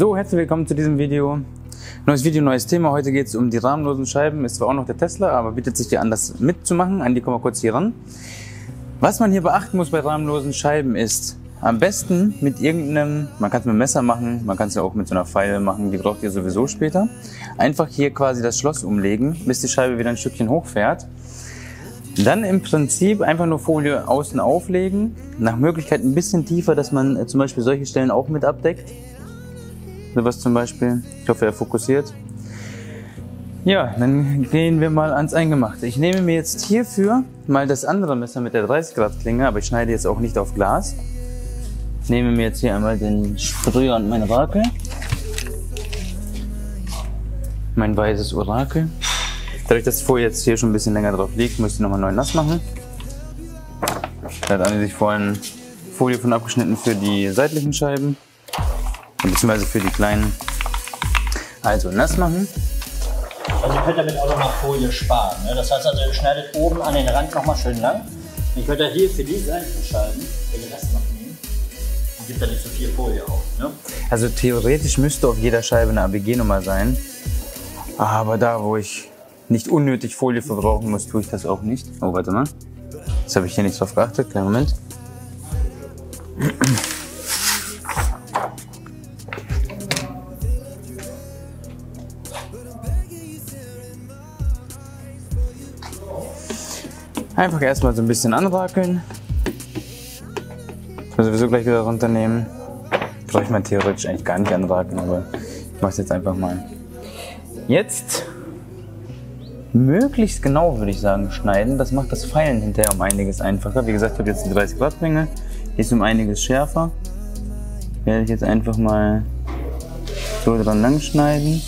So, herzlich willkommen zu diesem Video. Neues Video, neues Thema. Heute geht es um die rahmenlosen Scheiben. Ist zwar auch noch der Tesla, aber bietet sich dir an, das mitzumachen. An die kommen wir kurz hier ran. Was man hier beachten muss bei rahmenlosen Scheiben ist, am besten mit irgendeinem, man kann es mit einem Messer machen, man kann es ja auch mit so einer Feile machen, die braucht ihr sowieso später. Einfach hier quasi das Schloss umlegen, bis die Scheibe wieder ein Stückchen hochfährt. Dann im Prinzip einfach nur Folie außen auflegen, nach Möglichkeit ein bisschen tiefer, dass man zum Beispiel solche Stellen auch mit abdeckt. Sowas zum Beispiel. Ich hoffe, er fokussiert. Ja, dann gehen wir mal ans Eingemachte. Ich nehme mir jetzt hierfür mal das andere Messer mit der 30 Grad Klinge, aber ich schneide jetzt auch nicht auf Glas. Ich nehme mir jetzt hier einmal den Sprüher und mein Orakel. Mein weißes Orakel. Dadurch, dass die Folie jetzt hier schon ein bisschen länger drauf liegt, muss ich nochmal neu nass machen. Da hat Anni sich vorhin Folie von abgeschnitten für die seitlichen Scheiben. Beziehungsweise für die kleinen. Also nass machen. Also ihr könnt damit auch nochmal Folie sparen. Ne? Das heißt also, ihr schneidet oben an den Rand nochmal schön lang. Und ich würde da hier für die Seiten schneiden, wenn ihr das noch nehmen. Und gibt da nicht so viel Folie auf. Ne? Also theoretisch müsste auf jeder Scheibe eine ABG-Nummer sein. Aber da, wo ich nicht unnötig Folie verbrauchen muss, tue ich das auch nicht. Oh, warte mal. Jetzt habe ich hier nichts drauf geachtet. Kleinen Moment. Einfach erstmal so ein bisschen anrakeln. Ich muss sowieso gleich wieder runternehmen. Brauche ich mal theoretisch eigentlich gar nicht anrakeln, aber ich mache es jetzt einfach mal. Jetzt möglichst genau, würde ich sagen, schneiden. Das macht das Feilen hinterher um einiges einfacher. Wie gesagt, ich habe jetzt die 30 Grad Klinge. Die ist um einiges schärfer. Werde ich jetzt einfach mal so dran lang schneiden.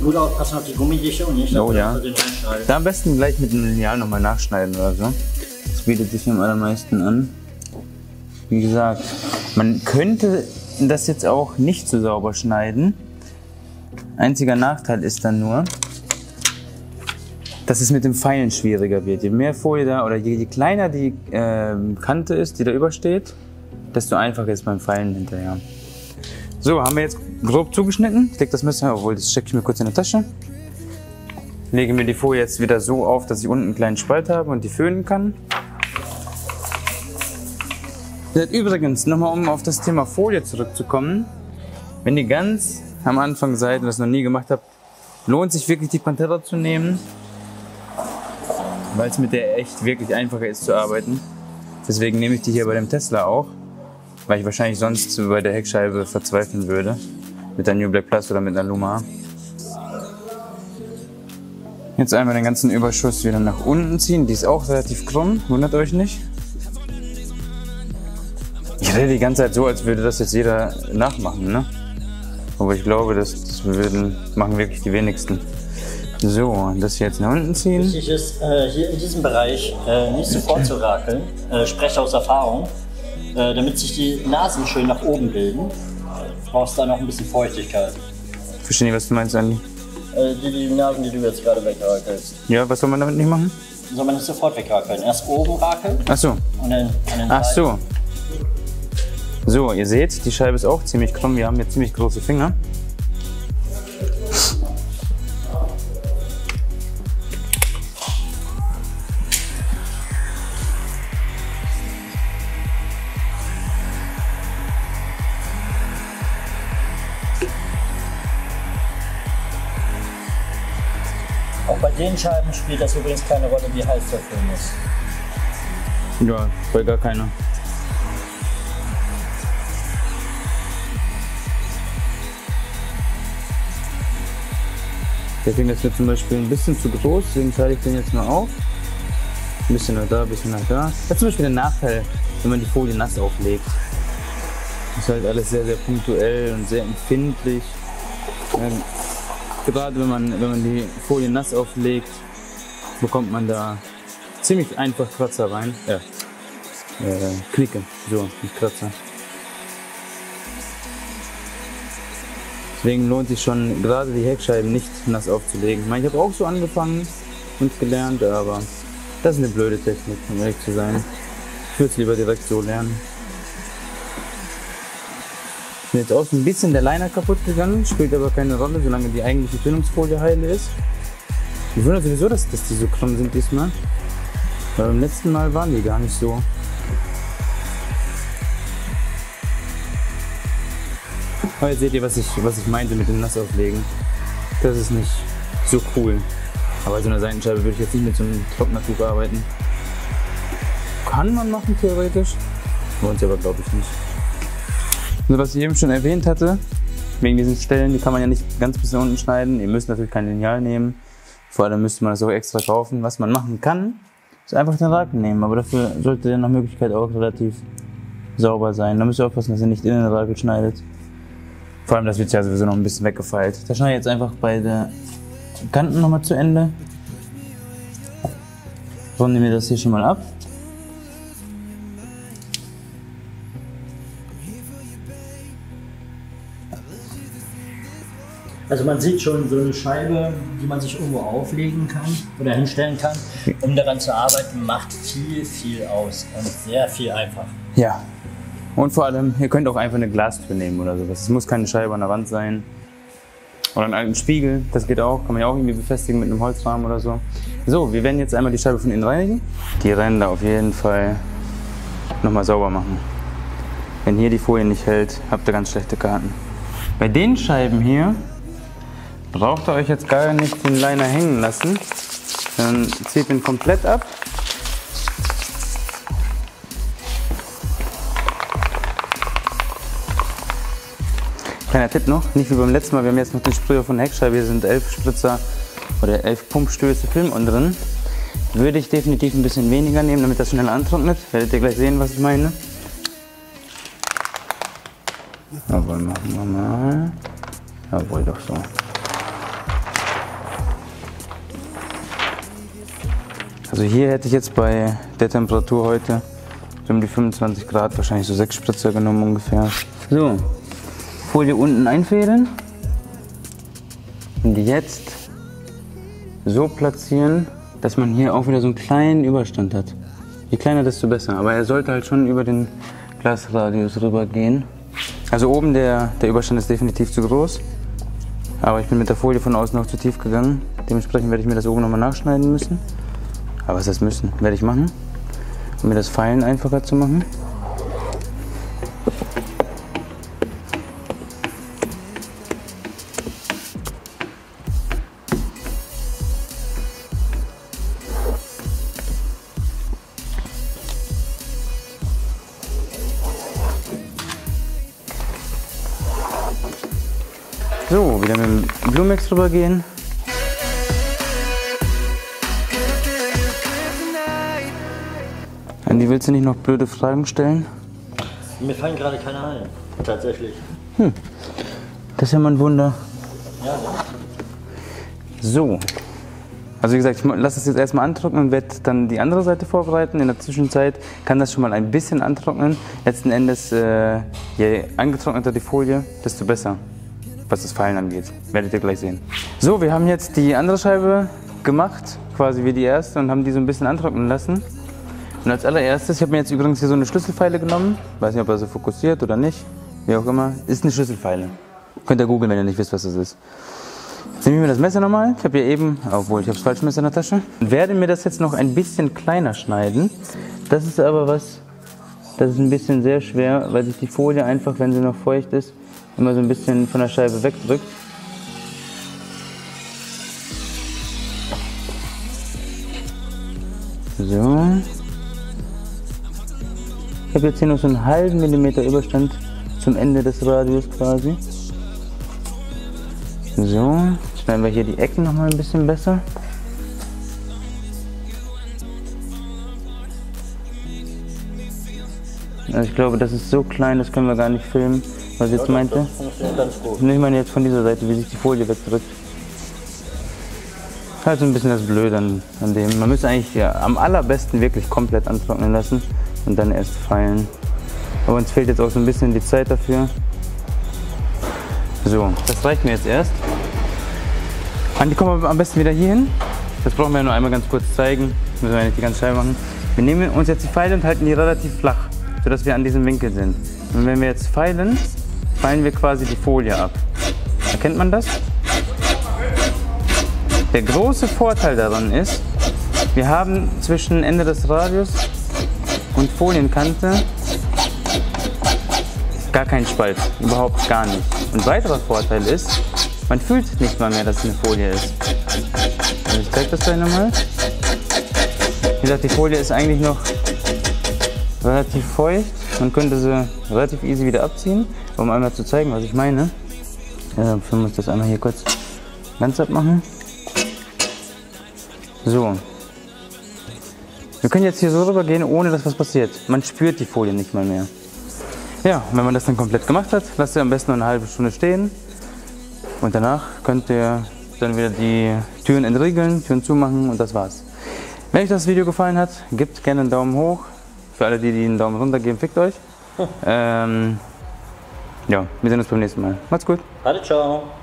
Gut aufpassen auf die Gummidichte und nicht auf den Einschneiden. Da am besten gleich mit dem Lineal nochmal nachschneiden oder so. Das bietet sich am allermeisten an. Wie gesagt, man könnte das jetzt auch nicht so sauber schneiden. Einziger Nachteil ist dann nur, dass es mit dem Feilen schwieriger wird. Je mehr Folie da oder je kleiner die Kante ist, die da übersteht, desto einfacher ist beim Feilen hinterher. So, haben wir jetzt grob zugeschnitten. Ich lege das Messer, obwohl das stecke ich mir kurz in die Tasche. Lege mir die Folie jetzt wieder so auf, dass ich unten einen kleinen Spalt habe und die föhnen kann. Übrigens, nochmal um auf das Thema Folie zurückzukommen. Wenn ihr ganz am Anfang seid und das noch nie gemacht habt, lohnt sich wirklich die Pantera zu nehmen, weil es mit der echt wirklich einfacher ist zu arbeiten. Deswegen nehme ich die hier bei dem Tesla auch, weil ich wahrscheinlich sonst bei der Heckscheibe verzweifeln würde. Mit der New Black Plus oder mit einer Luma. Jetzt einmal den ganzen Überschuss wieder nach unten ziehen. Die ist auch relativ krumm, wundert euch nicht. Ich rede die ganze Zeit so, als würde das jetzt jeder nachmachen, ne? Aber ich glaube, das machen wirklich die wenigsten. So, das hier jetzt nach unten ziehen. Wichtig ist, hier in diesem Bereich nicht sofort zu rakeln. Spreche aus Erfahrung. Damit sich die Nasen schön nach oben bilden, brauchst du da noch ein bisschen Feuchtigkeit. Verstehe nicht, was du meinst, Andi. Die Nasen, die du jetzt gerade wegrakelst. Ja, was soll man damit nicht machen? Soll man das sofort wegrakeln. Erst oben rakeln. Ach so. Und dann an den Seiten. Ach so. So, ihr seht, die Scheibe ist auch ziemlich krumm. Wir haben hier ziemlich große Finger. Bei den Scheiben spielt das übrigens keine Rolle, wie heiß der Film ist. Ja, bei gar keiner. Der Film ist mir zum Beispiel ein bisschen zu groß, deswegen teile ich den jetzt mal auf. Ein bisschen nach da, ein bisschen nach da. Das ist zum Beispiel der Nachteil, wenn man die Folie nass auflegt. Das ist halt alles sehr, sehr punktuell und sehr empfindlich. Gerade wenn man die Folie nass auflegt, bekommt man da ziemlich einfach Kratzer rein. Ja. knicken, so, nicht kratzen. Deswegen lohnt sich schon gerade die Heckscheiben nicht nass aufzulegen. Ich meine, ich habe auch so angefangen und gelernt, aber das ist eine blöde Technik, um ehrlich zu sein. Ich würde es lieber direkt so lernen. Ist jetzt auch ein bisschen der Liner kaputt gegangen, spielt aber keine Rolle, solange die eigentliche Tönungsfolie heile ist. Ich wundere sowieso, dass die so krumm sind diesmal. Weil beim letzten Mal waren die gar nicht so. Aber jetzt seht ihr, was ich meinte mit dem Nassauflegen. Das ist nicht so cool. Aber so eine Seitenscheibe würde ich jetzt nicht mit so einem Trocknertuch arbeiten. Kann man machen, theoretisch. Lohnt sich aber, glaube ich, nicht. Also, was ich eben schon erwähnt hatte, wegen diesen Stellen, die kann man ja nicht ganz bis unten schneiden. Ihr müsst natürlich kein Lineal nehmen. Vor allem müsste man das auch extra kaufen. Was man machen kann, ist einfach den Raken nehmen. Aber dafür sollte der nach Möglichkeit auch relativ sauber sein. Da müsst ihr aufpassen, dass ihr nicht in den Raken schneidet. Vor allem, das wird ja sowieso noch ein bisschen weggefeilt. Da schneide ich jetzt einfach beide Kanten nochmal zu Ende. Runde mir das hier schon mal ab. Also man sieht schon so eine Scheibe, die man sich irgendwo auflegen kann oder hinstellen kann, um daran zu arbeiten, macht viel, viel aus und sehr viel einfach. Ja. Und vor allem, ihr könnt auch einfach eine Glastür nehmen oder sowas. Es muss keine Scheibe an der Wand sein. Oder einen alten Spiegel, das geht auch. Kann man ja auch irgendwie befestigen mit einem Holzrahmen oder so. So, wir werden jetzt einmal die Scheibe von innen reinigen. Die Ränder auf jeden Fall nochmal sauber machen. Wenn hier die Folie nicht hält, habt ihr ganz schlechte Karten. Bei den Scheiben hier braucht ihr euch jetzt gar nicht den Liner hängen lassen. Dann zieht ihn komplett ab. Kleiner Tipp noch, nicht wie beim letzten Mal, wir haben jetzt noch den Sprüher von der Heckscheibe, hier sind 11 Spritzer oder 11 Pumpstöße Film unten drin. Würde ich definitiv ein bisschen weniger nehmen, damit das schneller antrocknet. Werdet ihr gleich sehen, was ich meine. Aber machen wir mal. Jawohl, doch so. Also hier hätte ich jetzt bei der Temperatur heute so um die 25 Grad wahrscheinlich so 6 Spritzer genommen ungefähr. So. Folie unten einfädeln und jetzt so platzieren, dass man hier auch wieder so einen kleinen Überstand hat. Je kleiner, desto besser, aber er sollte halt schon über den Glasradius rüber gehen. Also oben der Überstand ist definitiv zu groß, aber ich bin mit der Folie von außen noch zu tief gegangen. Dementsprechend werde ich mir das oben nochmal nachschneiden müssen. Aber was das müssen, werde ich machen, um mir das Feilen einfacher zu machen. So, wieder mit dem Blumex drüber gehen. Andi, willst du nicht noch blöde Fragen stellen? Mir fallen gerade keine ein, tatsächlich. Das ist ja mal ein Wunder. Ja, ne? So. Also wie gesagt, ich lasse das jetzt erstmal antrocknen und werde dann die andere Seite vorbereiten. In der Zwischenzeit kann das schon mal ein bisschen antrocknen. Letzten Endes, je angetrockneter die Folie, desto besser. Was das Fallen angeht. Werdet ihr gleich sehen. So, wir haben jetzt die andere Scheibe gemacht, quasi wie die erste, und haben die so ein bisschen antrocknen lassen. Und als allererstes, ich habe mir jetzt übrigens hier so eine Schlüsselfeile genommen. Weiß nicht, ob er so fokussiert oder nicht. Wie auch immer. Ist eine Schlüsselfeile. Könnt ihr googeln, wenn ihr nicht wisst, was das ist. Jetzt nehme ich mir das Messer nochmal. Ich habe hier eben, obwohl ich habe das falsche Messer in der Tasche. Und werde mir das jetzt noch ein bisschen kleiner schneiden. Das ist aber was, das ist ein bisschen sehr schwer, weil sich die Folie einfach, wenn sie noch feucht ist, immer so ein bisschen von der Scheibe wegdrückt. So. Ich habe jetzt hier noch so einen halben Millimeter Überstand zum Ende des Radius quasi. So, schneiden wir hier die Ecken nochmal ein bisschen besser. Also ich glaube, das ist so klein, das können wir gar nicht filmen. Was ich jetzt meinte? Ich meine jetzt von dieser Seite, wie sich die Folie wegdrückt. Halt so ein bisschen das Blöde an dem. Man müsste eigentlich ja am allerbesten wirklich komplett antrocknen lassen. und dann erst feilen. Aber uns fehlt jetzt auch so ein bisschen die Zeit dafür. So, das reicht mir jetzt erst. Andi, kommen wir am besten wieder hier hin. Das brauchen wir nur einmal ganz kurz zeigen. Das müssen wir nicht die ganze Scheibe machen. Wir nehmen uns jetzt die Pfeile und halten die relativ flach, sodass wir an diesem Winkel sind. Und wenn wir jetzt feilen, feilen wir quasi die Folie ab. Erkennt man das? Der große Vorteil daran ist, wir haben zwischen Ende des Radius und Folienkante gar keinen Spalt, überhaupt gar nicht. Und weiterer Vorteil ist, man fühlt nicht mal mehr, dass es eine Folie ist. Also ich zeige das gleich nochmal. Wie gesagt, die Folie ist eigentlich noch relativ feucht. Man könnte sie relativ easy wieder abziehen, um einmal zu zeigen, was ich meine. Ich muss das einmal hier kurz ganz abmachen. So. Wir können jetzt hier so rüber gehen, ohne dass was passiert. Man spürt die Folie nicht mal mehr. Ja, wenn man das dann komplett gemacht hat, lasst ihr am besten noch eine halbe Stunde stehen. Und danach könnt ihr dann wieder die Türen entriegeln, Türen zumachen und das war's. Wenn euch das Video gefallen hat, gebt gerne einen Daumen hoch. Für alle, die einen Daumen runter geben, fickt euch. Ja, wir sehen uns beim nächsten Mal. Macht's gut. Hallo, ciao.